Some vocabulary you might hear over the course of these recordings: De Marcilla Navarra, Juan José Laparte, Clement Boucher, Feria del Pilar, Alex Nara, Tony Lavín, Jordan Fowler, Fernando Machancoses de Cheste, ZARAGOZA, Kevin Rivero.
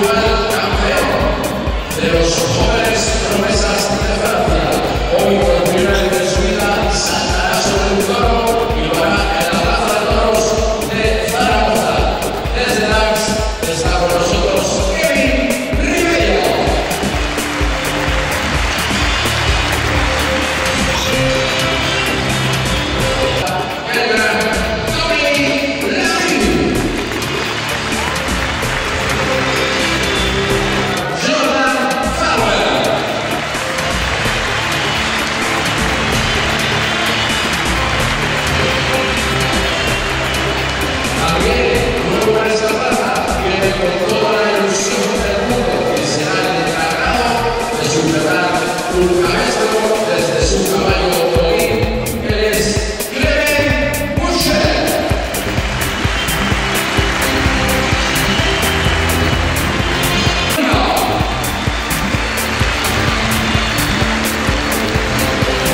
Nacional campeón de los jóvenes promesas de Francia. Hoy, por primera vez en su vida, saltará sobre un toro y lo hará en la plaza de toros de Zaragoza. Desde Dax está con nosotros Kevin Rivero. El gran Tony Lavín. Jordan Fowler. También nuevo en esta plaza viene con toda la ilusión del mundo que será el encargado de superar un cabestro desde su caballo Tony, que es Clement Boucher.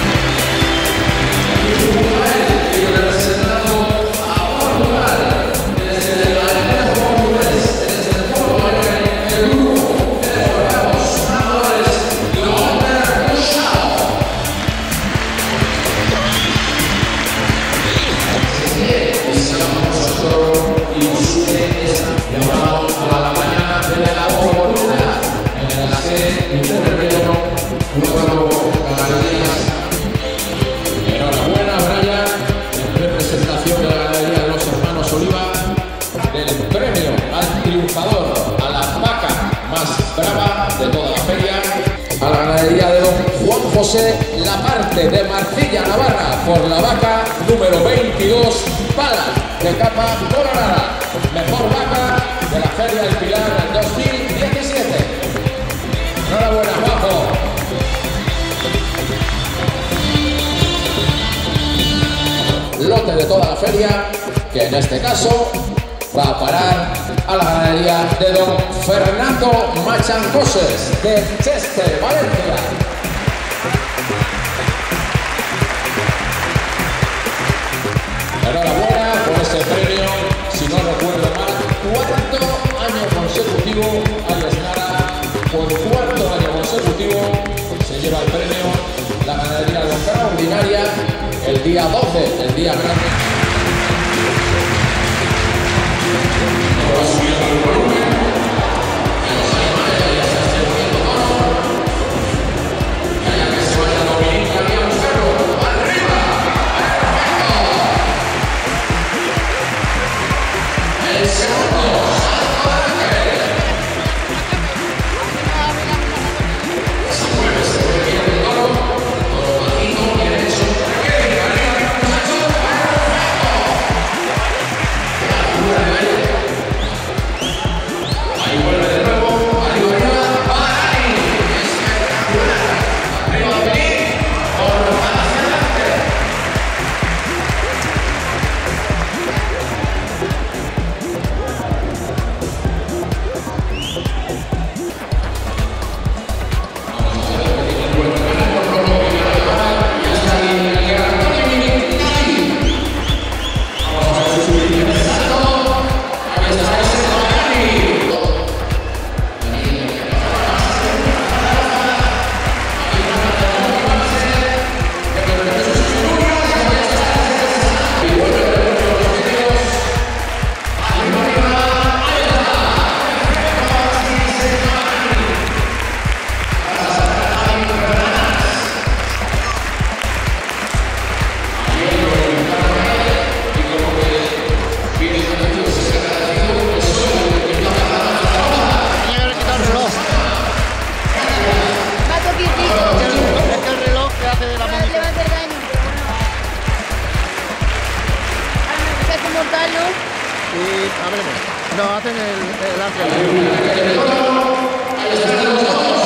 A la ganadería de don Juan José Laparte de Marcilla Navarra por la vaca número 22 Pala de capa colorada, mejor vaca de la Feria del Pilar 2017. Enhorabuena, Juanjo. Lote de toda la feria que en este caso va a parar a la ganadería de don Fernando Machancoses de Cheste, Valencia. Enhorabuena por ese premio, si no recuerdo mal, cuarto año consecutivo. Alex Nara, por cuarto año consecutivo, se lleva el premio la ganadería extraordinaria el día 12, el día grande. Y abrimos. No, hacen el ángel.